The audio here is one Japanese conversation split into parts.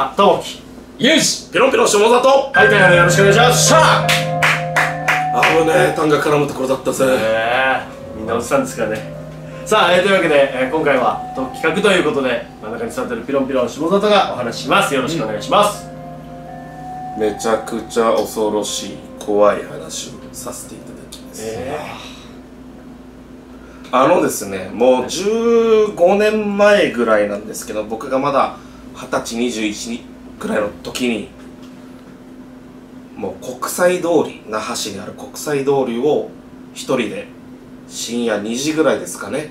あ、トウキユージピロピロ下里はい、大変よろしくお願いします。しゃあ危ねえ、タンが絡むところだったぜ。みんなおじさんですからね。さあ、というわけで、今回は企画ということで真ん中に座ってるピロンピロン下里がお話しします。よろしくお願いします、うん、めちゃくちゃ恐ろしい怖い話をさせていただきます、ですね、もう15年前ぐらいなんですけど、僕がまだ20歳、21ぐらいの時にもう国際通り、那覇市にある国際通りを一人で深夜2時ぐらいですかね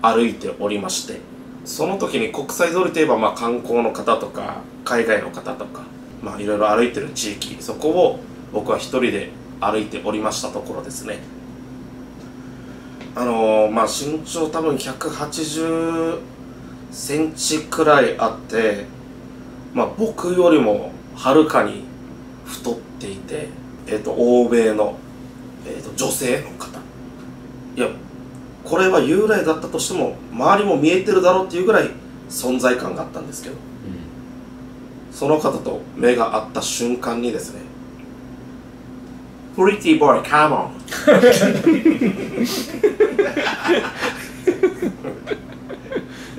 歩いておりまして、その時に国際通りといえばまあ観光の方とか海外の方とかまあいろいろ歩いてる地域、そこを僕は一人で歩いておりましたところですね、まあ身長多分180センチくらいあって、まあ僕よりもはるかに太っていて、欧米の、女性の方、いやこれは幽霊だったとしても周りも見えてるだろうっていうぐらい存在感があったんですけど、うん、その方と目が合った瞬間にですね「プリティボーイカモン」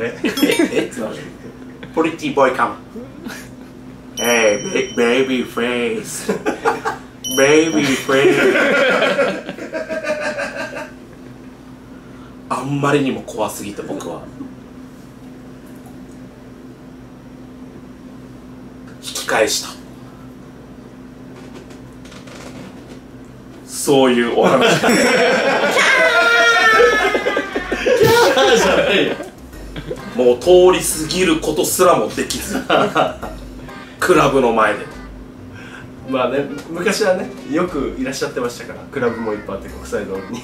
えプリティボーイカモン「ヘイベイビーフェイス」「ベイビーフェイス」あんまりにも怖すぎて僕は引き返した、そういうお話。キャーじゃないよ。もう通り過ぎることすらもできずクラブの前で。まあね、昔はねよくいらっしゃってましたから、クラブもいっぱいあって国際通りに。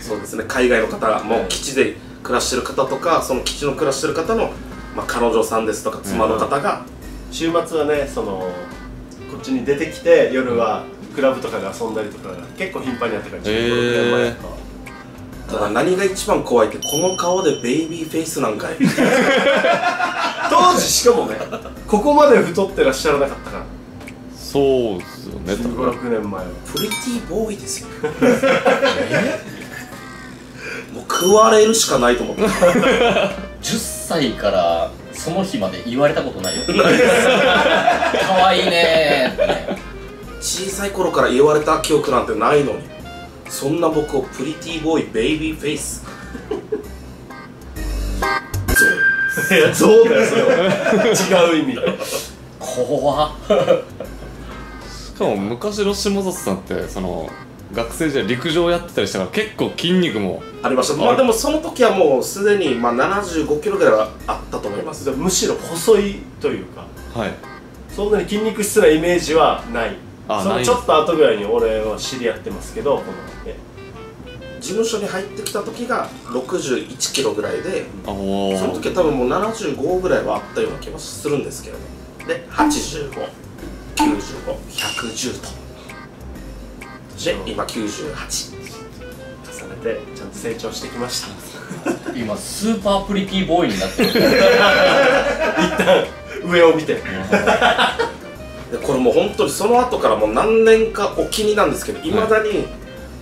そうですね、海外の方もう基地で暮らしてる方とか、その基地の暮らしてる方の、まあ、彼女さんですとか妻の方が、うん、週末はねそのこっちに出てきて夜はクラブとかで遊んだりとか結構頻繁にやってから15年前とか。ただ何が一番怖いって、この顔でベイビーフェイスなんかい当時しかもねここまで太ってらっしゃらなかったから。そうですよね、15、16年前。プリティボーイですよもう食われるしかないと思って10歳からその日まで言われたことないよかわいいねーって。小さい頃から言われた記憶なんてないのに、そんな僕をプリティボーイベイビーフェイスゾウ。いやゾウだよそれは違う意味怖っしかも昔の下里さんってその学生時代陸上やってたりしたから結構筋肉もありました。まあでもその時はもうすでにまあ75キロぐらいはあったと思います。むしろ細いというか、はい、そんなに筋肉質なイメージはない。そのちょっと後ぐらいに俺は知り合ってますけど、この事務所に入ってきた時が61キロぐらいで、その時は多分もう75ぐらいはあったような気もするんですけどね。で85、95、110と。で、今98重ねてちゃんと成長してきました今スーパープリティボーイになってる一旦上を見てこれもう本当にその後からもう何年かお気になんですけど、いまだに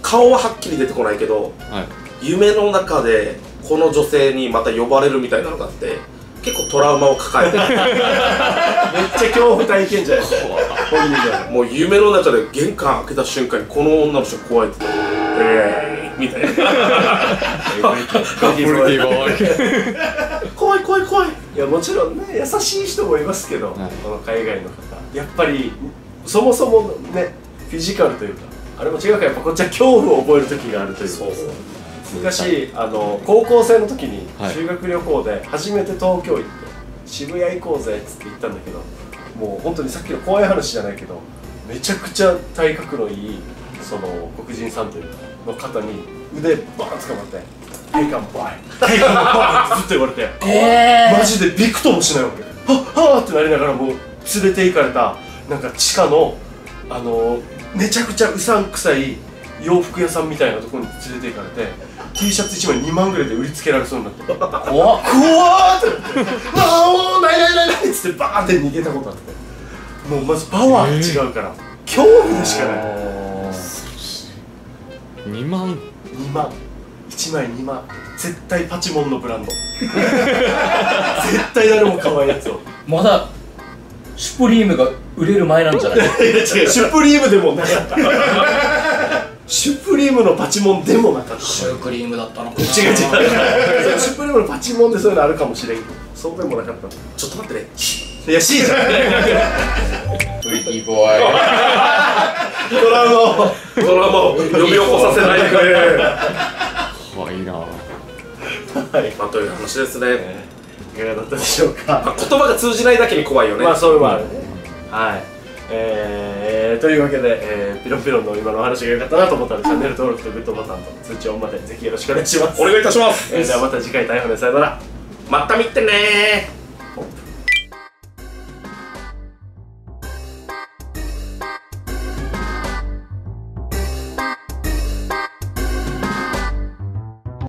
顔ははっきり出てこないけど、はい、夢の中でこの女性にまた呼ばれるみたいなのがあって、結構トラウマを抱えてるめっちゃ恐怖体験じゃないですかもう夢の中で玄関開けた瞬間にこの女の人怖いってみたいな怖い怖い怖い。いやもちろんね優しい人もいますけど、はい、この海外の方やっぱりそもそもねフィジカルというかあれも違うから、やっぱこっちは恐怖を覚える時があるというか。昔高校生の時に修学旅行で初めて東京行って、渋谷行こうぜっつって行ったんだけど、もう本当にさっきの怖い話じゃないけど、めちゃくちゃ体格のいいその黒人さんというの方に腕バーン捕まって「テイカンバイテイカンバイ」って言われてマジでびくともしないわけで、「はっは」ってなりながらもう連れて行かれた、なんか地下のめちゃくちゃうさんくさい洋服屋さんみたいなところに連れて行かれて、T シャツ1枚2万ぐらいで売りつけられそうになって、怖っ怖っってああないないないないっつってバーって逃げたことあって、もうまずパワーが違うから恐怖でしかない。2万1枚2万、絶対パチモンのブランド絶対誰も買わんやつを。まだシュプリームが売れる前なんじゃない？違う、シュプリームでもなかったシュプリームのパチモンでもなかった。シュークリームだったのかな。違う違うシュプリームのパチモンでそういうのあるかもしれんけど、そうでもなかった。ちょっと待ってね、いや C じゃんウリキーボーイドラマを呼び起こさせないでくれかわいいな。はい、まあという話ですね。いかがだったでしょうか。言葉が通じないだけに怖いよね。まあそういうのもあるね。はい、というわけで、ピロンピロンの今のお話が良かったなと思ったらチャンネル登録とグッドボタンと通知オンまでぜひよろしくお願いします。お願いいたします。ではまた次回、逮捕でさよなら。また見てねー。